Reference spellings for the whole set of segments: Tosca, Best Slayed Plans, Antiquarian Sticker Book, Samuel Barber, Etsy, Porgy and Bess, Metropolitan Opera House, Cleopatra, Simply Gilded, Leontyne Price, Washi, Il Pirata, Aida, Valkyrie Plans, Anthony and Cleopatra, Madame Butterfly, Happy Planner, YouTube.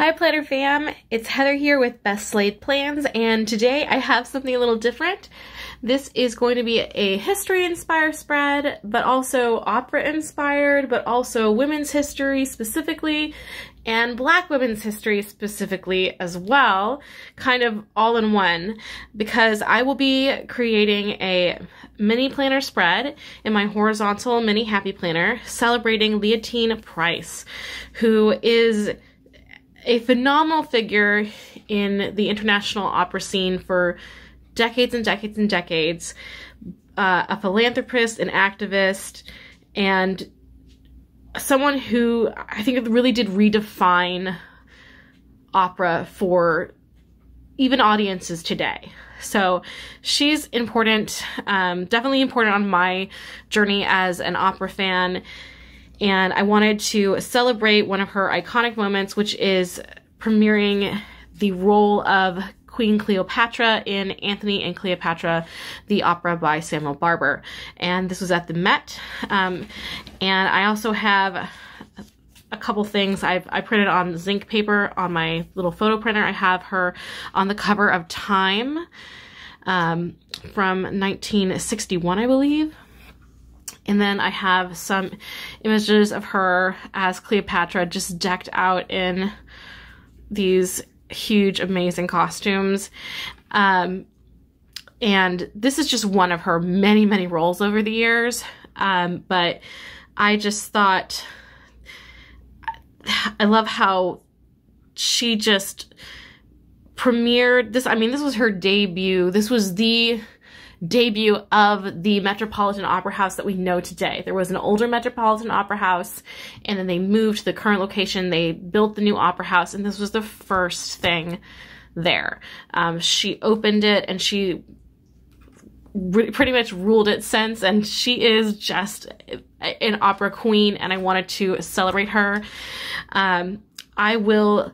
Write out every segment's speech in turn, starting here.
Hi Planner fam, it's Heather here with Best Laid Plans, and today I have something a little different. This is going to be a history-inspired spread, but also opera-inspired, but also women's history specifically, and Black women's history specifically as well, kind of all in one, because I will be creating a mini planner spread in my horizontal mini Happy Planner celebrating Leontyne Price, who is a phenomenal figure in the international opera scene for decades and decades and decades, a philanthropist, an activist, and someone who I think really did redefine opera for even audiences today. So she's important, definitely important on my journey as an opera fan. And I wanted to celebrate one of her iconic moments, which is premiering the role of Queen Cleopatra in Anthony and Cleopatra, the opera by Samuel Barber. And this was at the Met. And I also have a couple things I printed on zinc paper on my little photo printer. I have her on the cover of Time from 1961, I believe. And then I have some images of her as Cleopatra, just decked out in these huge, amazing costumes. And this is just one of her many, many roles over the years. But I just thought, I love how she just premiered this. I mean, this was her debut. This was the debut of the Metropolitan Opera House that we know today. There was an older Metropolitan Opera House, and then they moved to the current location. They built the new opera house, and this was the first thing there. She opened it, and she pretty much ruled it since, and she is just an opera queen, and I wanted to celebrate her. I will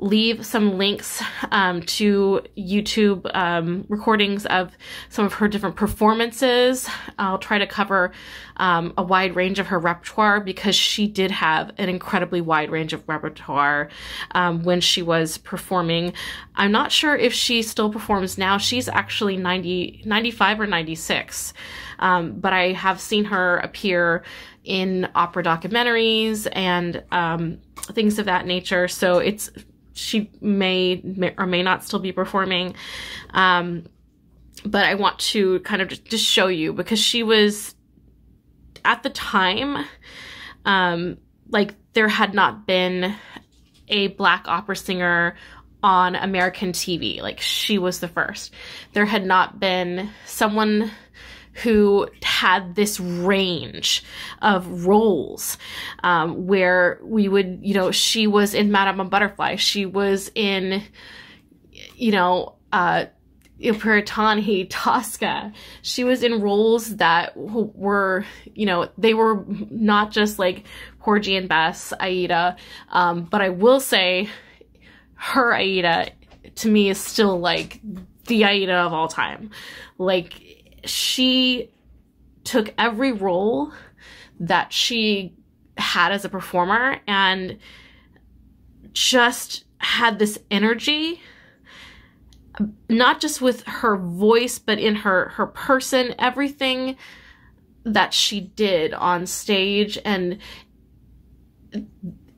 leave some links to YouTube recordings of some of her different performances. I'll try to cover a wide range of her repertoire, because she did have an incredibly wide range of repertoire when she was performing. I'm not sure if she still performs now. She's actually 95 or 96, but I have seen her appear in opera documentaries and things of that nature, so it's she may or may not still be performing, but I want to kind of just show you, because she was, at the time, like, there had not been a Black opera singer on American TV. Like, she was the first. There had not been someone who had this range of roles, where we would, you know, she was in Madame Butterfly, she was in, you know, Il Pirata, Tosca. She was in roles that were, you know, they were not just like Porgy and Bess, Aida, but I will say her Aida, to me, is still like the Aida of all time. Like, she took every role that she had as a performer and just had this energy, not just with her voice, but in her person, everything that she did on stage, and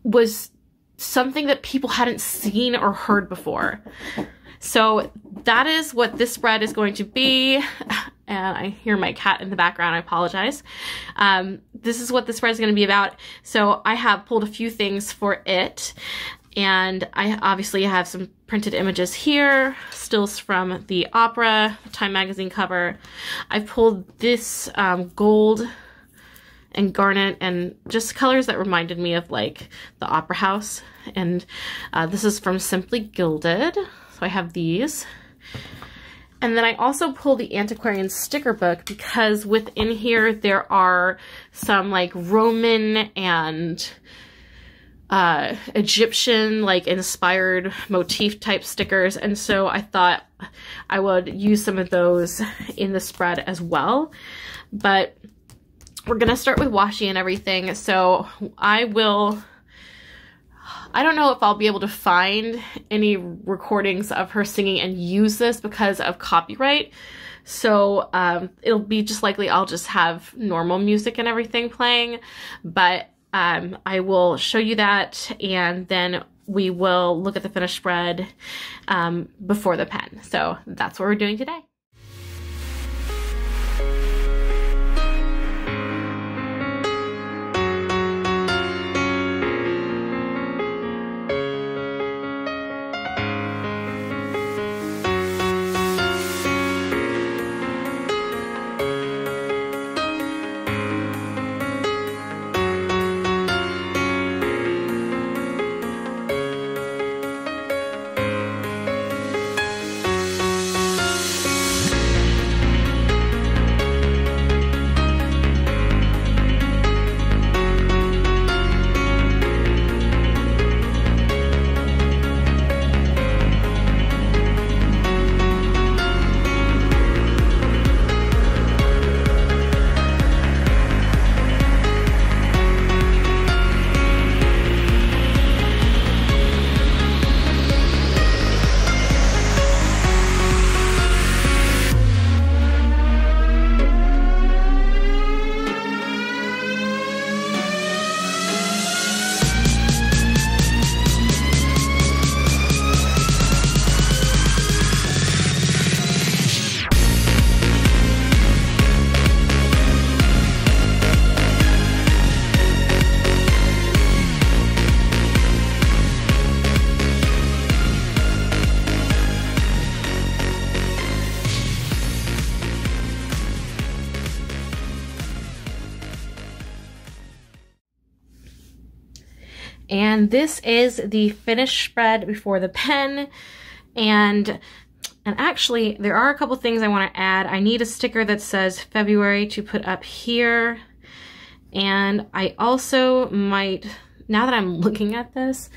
was something that people hadn't seen or heard before. So that is what this spread is going to be. And I hear my cat in the background, I apologize. This is what the spread is going to be about. So I have pulled a few things for it, and I obviously have some printed images here, stills from the opera, Time magazine cover. I've pulled this gold and garnet and just colors that reminded me of like the opera house. And this is from Simply Gilded. So I have these. And then I also pulled the Antiquarian Sticker Book, because within here there are some like Roman and Egyptian like inspired motif type stickers. And so I thought I would use some of those in the spread as well. But we're going to start with washi and everything. So I will I don't know if I'll be able to find any recordings of her singing and use this because of copyright. So it'll be just likely I'll just have normal music and everything playing, but I will show you that, and then we will look at the finished spread before the pen. So that's what we're doing today. And this is the finished spread before the pen, and actually there are a couple things I want to add. I need a sticker that says February to put up here, and I also might, now that I'm looking at this,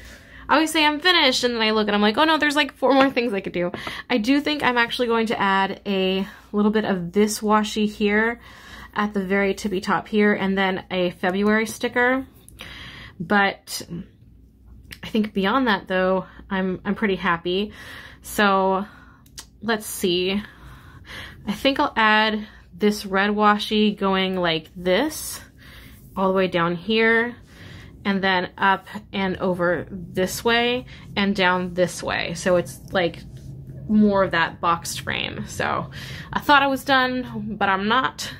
I always say I'm finished and then I look and I'm like, oh no, there's like 4 more things I could do. I do think I'm actually going to add a little bit of this washi here at the very tippy top here, and then a February sticker. But I think beyond that, though, I'm pretty happy. So let's see. I think I'll add this red washi going like this all the way down here, and then up and over this way and down this way. So it's like more of that boxed frame. So I thought I was done, but I'm not.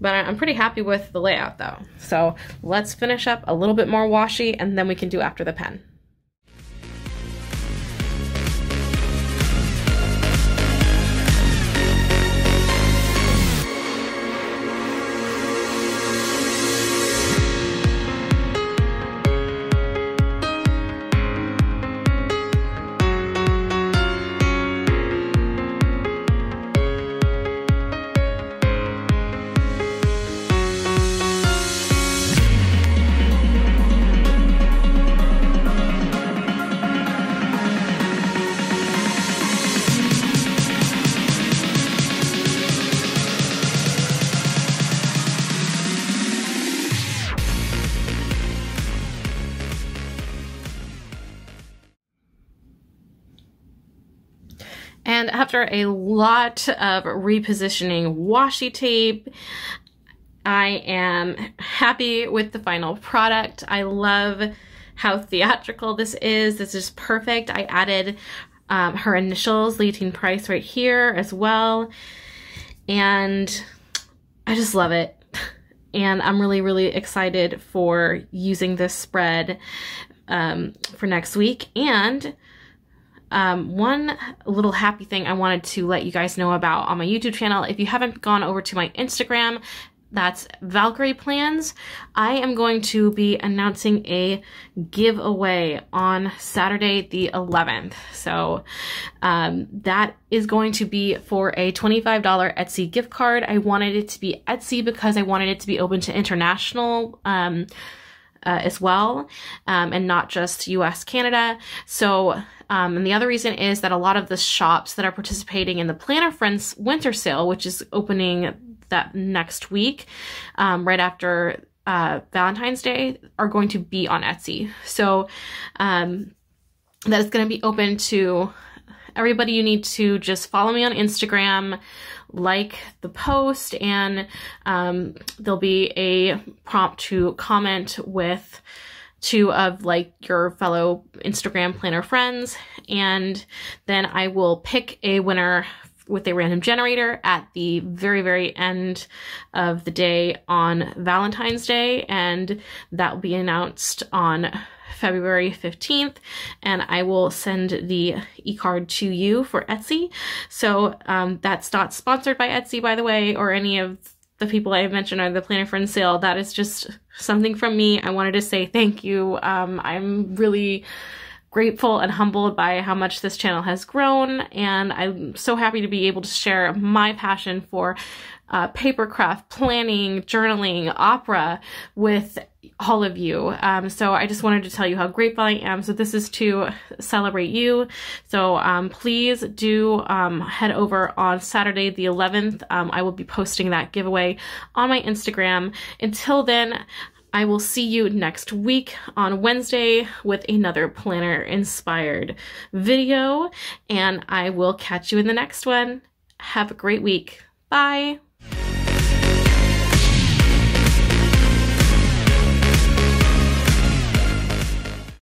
But I'm pretty happy with the layout though. So let's finish up a little bit more washi and then we can do after the pen. And after a lot of repositioning washi tape, I am happy with the final product. I love how theatrical this is. This is perfect. I added her initials, Leontyne Price, right here as well. And I just love it. And I'm really, really excited for using this spread for next week. And one little happy thing I wanted to let you guys know about on my YouTube channel. If you haven't gone over to my Instagram, that's Valkyrie Plans. I am going to be announcing a giveaway on Saturday the 11th. So that is going to be for a $25 Etsy gift card. I wanted it to be Etsy because I wanted it to be open to international as well, and not just US, Canada. So and the other reason is that a lot of the shops that are participating in the Planner Friends winter sale, which is opening that next week, right after Valentine's Day are going to be on Etsy. So that is going to be open to everybody. You need to just follow me on Instagram, like the post, and there'll be a prompt to comment with two of like your fellow Instagram planner friends, and then I will pick a winner with a random generator at the very, very end of the day on Valentine's Day, and that will be announced on February 15th, and I will send the e-card to you for Etsy. So that's not sponsored by Etsy, by the way, or any of the people I've mentioned are the Planner Friend sale. That is just something from me. I wanted to say thank you. I'm really grateful and humbled by how much this channel has grown, and I'm so happy to be able to share my passion for paper craft, planning, journaling, opera with all of you. So I just wanted to tell you how grateful I am. So this is to celebrate you. So please do head over on Saturday the 11th. I will be posting that giveaway on my Instagram. Until then, I will see you next week on Wednesday with another planner-inspired video, and I will catch you in the next one. Have a great week. Bye!